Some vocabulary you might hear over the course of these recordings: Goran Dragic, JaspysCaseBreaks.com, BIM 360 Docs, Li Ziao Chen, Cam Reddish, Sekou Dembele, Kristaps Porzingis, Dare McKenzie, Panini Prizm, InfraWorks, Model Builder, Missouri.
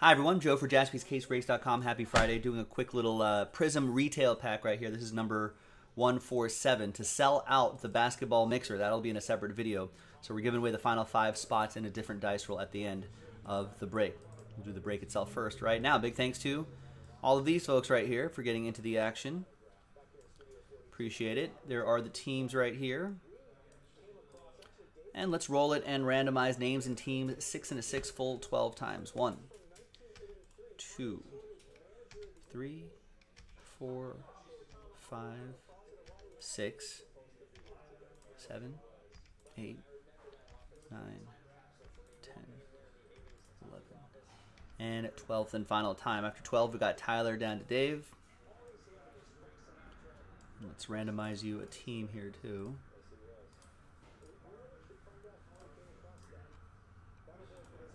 Hi everyone, Joe for JaspysCaseBreaks.com. Happy Friday. Doing a quick little Prism retail pack right here. This is number 147 to sell out the basketball mixer. That'll be in a separate video. So we're giving away the final 5 spots in a different dice roll at the end of the break. We'll do the break itself first right now. Big thanks to all of these folks right here for getting into the action. Appreciate it. There are the teams right here. And let's roll it and randomize names and teams 6 and a 6 full 12 times. 1, 2, 3, 4, 5, 6, 7, 8, 9, 10, 11, and at 12th and final time. After 12, we got Tyler down to Dave. Let's randomize you a team here too.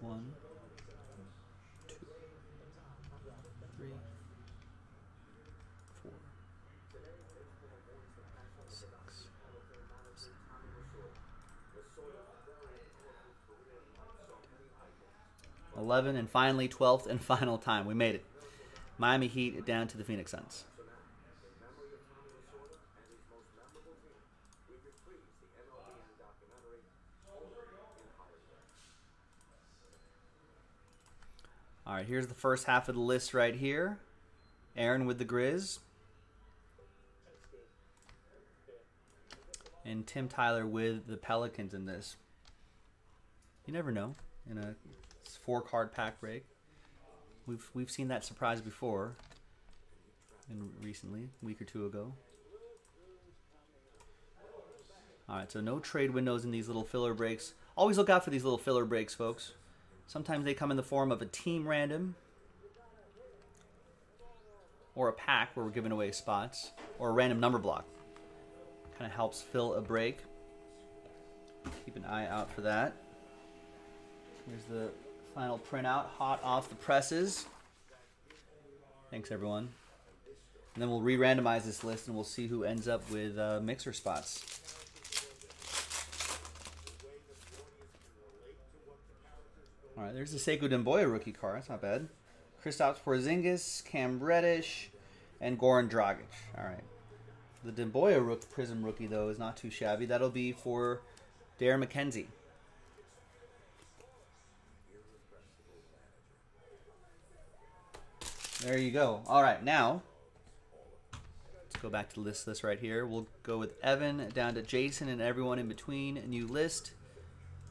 One. And finally 12th and final time. We made it. Miami Heat down to the Phoenix Suns. All right, here's the first half of the list right here. Aaron with the Grizz. And Tim Tyler with the Pelicans in this. You never know in a 4-card pack break. We've seen that surprise before, and recently, a week or two ago. All right, so no trade windows in these little filler breaks. Always look out for these little filler breaks, folks. Sometimes they come in the form of a team random, or a pack where we're giving away spots, or a random number block. Kind of helps fill a break. Keep an eye out for that. Here's the final printout, hot off the presses. Thanks, everyone. And then we'll re-randomize this list, and we'll see who ends up with mixer spots. All right, there's the Sekou Dembele rookie card. That's not bad. Kristaps Porzingis, Cam Reddish, and Goran Dragic. All right. The Dembele Prism rookie, though, is not too shabby. That'll be for Dare McKenzie. There you go. All right, now let's go back to the list right here. We'll go with Evan down to Jason and everyone in between. New list,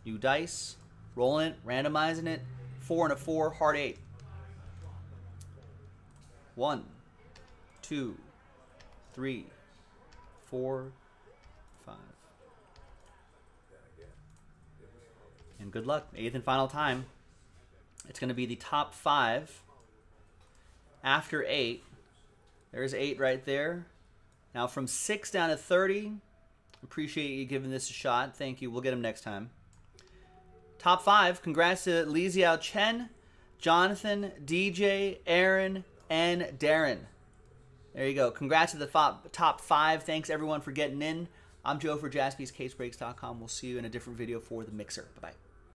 new dice, rolling it, randomizing it. 4 and a 4, hard 8. 1, 2, 3, 4, 5. And good luck. 8th and final time. It's going to be the top 5. After 8, there's 8 right there. Now from 6 down to 30, appreciate you giving this a shot. Thank you. We'll get them next time. Top 5, congrats to Li Ziao Chen, Jonathan, DJ, Aaron, and Darren. There you go. Congrats to the top 5. Thanks, everyone, for getting in. I'm Joe for JaspysCaseBreaks.com. We'll see you in a different video for the mixer. Bye-bye.